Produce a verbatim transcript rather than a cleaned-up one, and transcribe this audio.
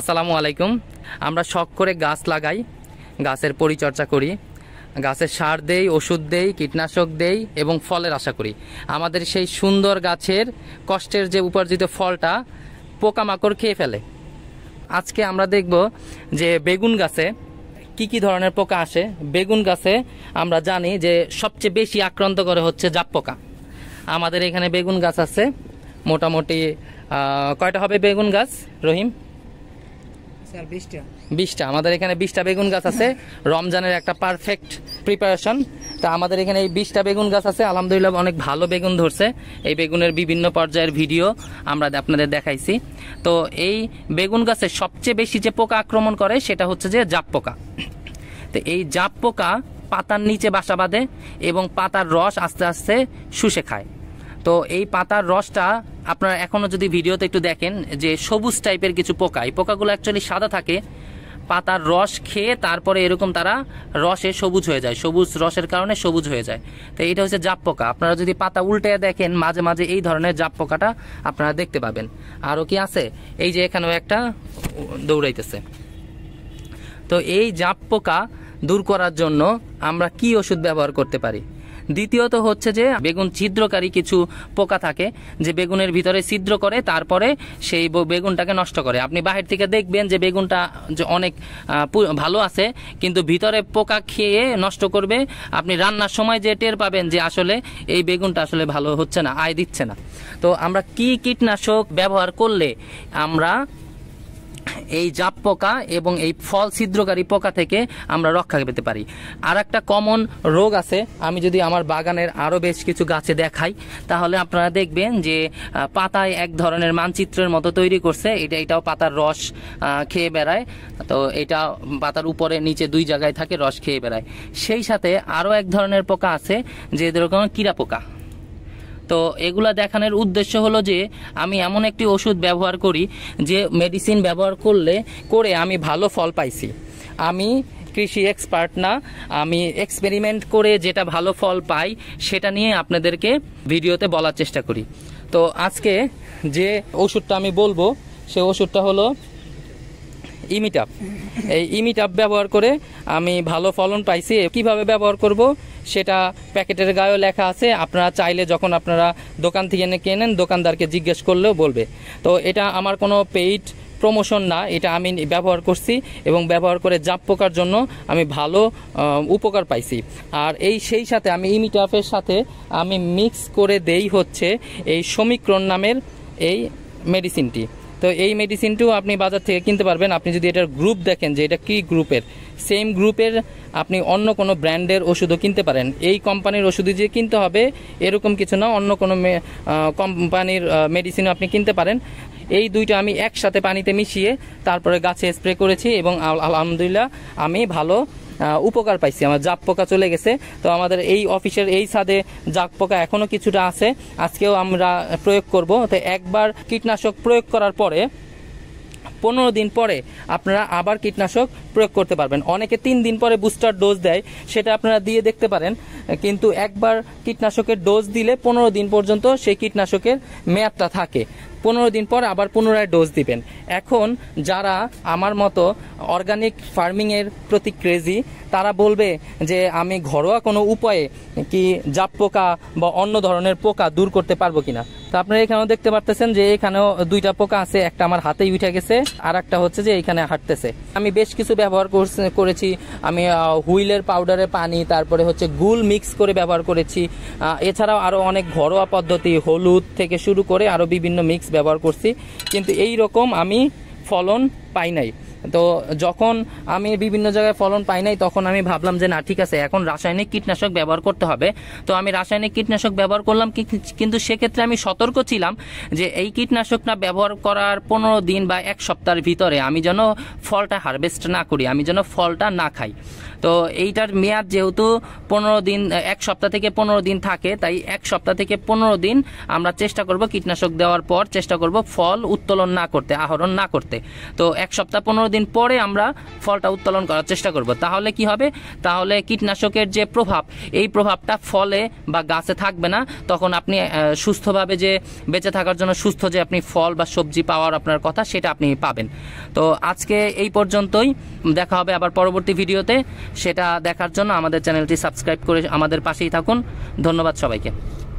আসসালামু আলাইকুম। আমরা শখ করে গাছ লাগাই, গাছের পরিচর্যা করি, গাছে সার দেই, ওষুধ দেই, কীটনাশক দেই এবং ফলের আশা করি। আমাদের সেই সুন্দর গাছের কষ্টের যে উপার্জিত ফলটা পোকামাকড় খেয়ে ফেলে। আজকে আমরা দেখব যে বেগুন গাছে কি কি ধরনের পোকা আসে। বেগুন গাছে আমরা জানি যে সবচেয়ে বেশি আক্রান্ত করে হচ্ছে জাপ পোকা। আমাদের এখানে বেগুন গাছ আছে, মোটামুটি কয়টা হবে বেগুন গাছ রহিম? বিশটা। আমাদের এখানে বিশটা বেগুন গাছ আছে। রমজানের একটা পারফেক্ট প্রিপারেশন। তা আমাদের এখানে এই বিশটা বেগুন গাছ আছে, আলহামদুলিল্লাহ অনেক ভালো বেগুন ধরছে। এই বেগুনের বিভিন্ন পর্যায়ের ভিডিও আমরা আপনাদের দেখাইছি। তো এই বেগুন গাছে সবচেয়ে বেশি যে পোকা আক্রমণ করে সেটা হচ্ছে যে জাপ পোকা। তো এই জাপ পোকা পাতার নিচে বাসা বাঁধে এবং পাতার রস আস্তে আস্তে শুষে খায়। তো এই পাতার রসটা আপনারা এখনও যদি ভিডিওতে একটু দেখেন যে সবুজ টাইপের কিছু পোকা, এই পোকাগুলো অ্যাকচুয়ালি সাদা থাকে, পাতার রস খেয়ে তারপরে এরকম তারা রসে সবুজ হয়ে যায়, সবুজ রসের কারণে সবুজ হয়ে যায়। তো এইটা হচ্ছে জাপ পোকা। আপনারা যদি পাতা উল্টে দেখেন মাঝে মাঝে এই ধরনের জাপ পোকাটা আপনারা দেখতে পাবেন। আরও কি আছে, এই যে এখানেও একটা দৌড়াইতেছে। তো এই জাপ পোকা দূর করার জন্য আমরা কি ওষুধ ব্যবহার করতে পারি? দ্বিতীয়ত হচ্ছে যে বেগুন ছিদ্রকারী কিছু পোকা থাকে, যে বেগুনের ভিতরে ছিদ্র করে তারপরে সেই বেগুনটাকে নষ্ট করে। আপনি বাহির থেকে দেখবেন যে বেগুনটা যে অনেক ভালো আছে, কিন্তু ভিতরে পোকা খেয়ে নষ্ট করবে। আপনি রান্নার সময় যে টের পাবেন যে আসলে এই বেগুনটা আসলে ভালো হচ্ছে না, আয় দিচ্ছে না। তো আমরা কি কীটনাশক ব্যবহার করলে আমরা এই জাপ পোকা এবং এই ফল ছিদ্রকারী পোকা থেকে আমরা রক্ষা পেতে পারি? আর একটা কমন রোগ আছে, আমি যদি আমার বাগানের আরও বেশ কিছু গাছে দেখাই তাহলে আপনারা দেখবেন যে পাতায় এক ধরনের মানচিত্রের মতো তৈরি করছে। এটা এটাও পাতার রস খেয়ে বেড়ায়। তো এটা পাতার উপরে নিচে দুই জায়গায় থাকে, রস খেয়ে বেড়ায়। সেই সাথে আরও এক ধরনের পোকা আছে যে যেরকম কিরা পোকা। তো এগুলা দেখানোর উদ্দেশ্য হলো যে আমি এমন একটি ওষুধ ব্যবহার করি, যে মেডিসিন ব্যবহার করলে করে আমি ভালো ফল পাইছি। আমি কৃষি এক্সপার্ট না, আমি এক্সপেরিমেন্ট করে যেটা ভালো ফল পাই সেটা নিয়ে আপনাদেরকে ভিডিওতে বলার চেষ্টা করি। তো আজকে যে ওষুধটা আমি বলবো সে ওষুধটা হলো ইমিটাপ। এই ইমিটাপ ব্যবহার করে আমি ভালো ফলন পাইছি। কিভাবে ব্যবহার করব সেটা প্যাকেটের গায়েও লেখা আছে। আপনারা চাইলে যখন আপনারা দোকান থেকে এনে কেনেন দোকানদারকে জিজ্ঞেস করলেও বলবে। তো এটা আমার কোনো পেইড প্রমোশন না, এটা আমি ব্যবহার করছি এবং ব্যবহার করে জাপ পোকার জন্য আমি ভালো উপকার পাইছি। আর এই সেই সাথে আমি ইমিটাপের সাথে আমি মিক্স করে দেই হচ্ছে এই সমীকরণ নামের এই মেডিসিনটি। তো এই মেডিসিনটিও আপনি বাজার থেকে কিনতে পারবেন। আপনি যদি এটার গ্রুপ দেখেন যে এটা কি গ্রুপের, সেম গ্রুপের আপনি অন্য কোনো ব্র্যান্ডের ওষুধও কিনতে পারেন। এই কোম্পানির ওষুধই যে কিনতে হবে এরকম কিছু না, অন্য কোনো কোম্পানির মেডিসিনও আপনি কিনতে পারেন। এই দুইটা আমি একসাথে পানিতে মিশিয়ে তারপরে গাছে স্প্রে করেছি এবং আলহামদুলিল্লাহ আমি ভালো উপকার পাইছি, আমার জাপ পোকা চলে গেছে। তো আমাদের এই অফিসের এই ছাদে জাপ পোকা এখনও কিছুটা আছে, আজকেও আমরা প্রয়োগ করব। তো একবার কীটনাশক প্রয়োগ করার পরে পনেরো দিন পরে আপনারা আবার কীটনাশক প্রয়োগ করতে পারবেন। অনেকে তিন দিন পরে বুস্টার ডোজ দেয়, সেটা আপনারা দিয়ে দেখতে পারেন। কিন্তু একবার কীটনাশকের ডোজ দিলে পনেরো দিন পর্যন্ত সেই কীটনাশকের মেয়াদটা থাকে, পনেরো দিন পর আবার পুনরায় ডোজ দিবেন। এখন যারা আমার মতো অর্গানিক ফার্মিংয়ের প্রতি ক্রেজি তারা বলবে যে আমি ঘরোয়া কোনো উপায়ে কি জাপ পোকা বা অন্য ধরনের পোকা দূর করতে পারবো কিনা। তো আপনারা এখানেও দেখতে পারতেছেন যে এখানেও দুইটা পোকা আছে, একটা আমার হাতেই উঠে গেছে, আর একটা হচ্ছে যে এখানে হাঁটতেছে। আমি বেশ কিছু ব্যবহার করেছি, আমি হুইলের পাউডারে পানি, তারপরে হচ্ছে গুল মিক্স করে ব্যবহার করেছি। এছাড়াও আরও অনেক ঘরোয়া পদ্ধতি, হলুদ থেকে শুরু করে আরও বিভিন্ন মিক্স ব্যবহার করছি, কিন্তু এই রকম আমি ফলন পাই নাই। তো যখন আমি বিভিন্ন জায়গায় ফলন পাই নাই তখন আমি ভাবলাম যে না ঠিক আছে, এখন রাসায়নিক কীটনাশক ব্যবহার করতে হবে। তো আমি রাসায়নিক কীটনাশক ব্যবহার করলাম, কিন্তু সেক্ষেত্রে আমি সতর্ক ছিলাম যে এই কীটনাশক না ব্যবহার করার পনেরো দিন বা এক সপ্তাহের ভিতরে আমি যেন ফলটা হারভেস্ট না করি, আমি যেন ফলটা না খাই। তো এইটার মেয়াদ যেহেতু পনেরো দিন, এক সপ্তাহ থেকে পনেরো দিন থাকে, তাই এক সপ্তাহ থেকে পনেরো দিন আমরা চেষ্টা করব, কীটনাশক দেওয়ার পর চেষ্টা করব ফল উত্তোলন না করতে, আহরণ না করতে। তো এক সপ্তাহ পনেরো দিন दिन परे आमरा फलटा उत्तोलन करार चेष्टा करब। ताहले कि होबे, ताहले कीटनाशकेर जे प्रभाव एई प्रभावटा फले बा गाছে থাকবে না। তখন আপনি সুস্থভাবে যে বেঁচে থাকার জন্য সুস্থ যে আপনি ফল বা সবজি পাওয়ার আপনার কথা সেটা আপনি পাবেন। তো আজকে এই পর্যন্তই, দেখা হবে আবার পরবর্তী ভিডিওতে। সেটা দেখার জন্য আমাদের চ্যানেলটি সাবস্ক্রাইব করে আমাদের পাশেই থাকুন। ধন্যবাদ সবাইকে।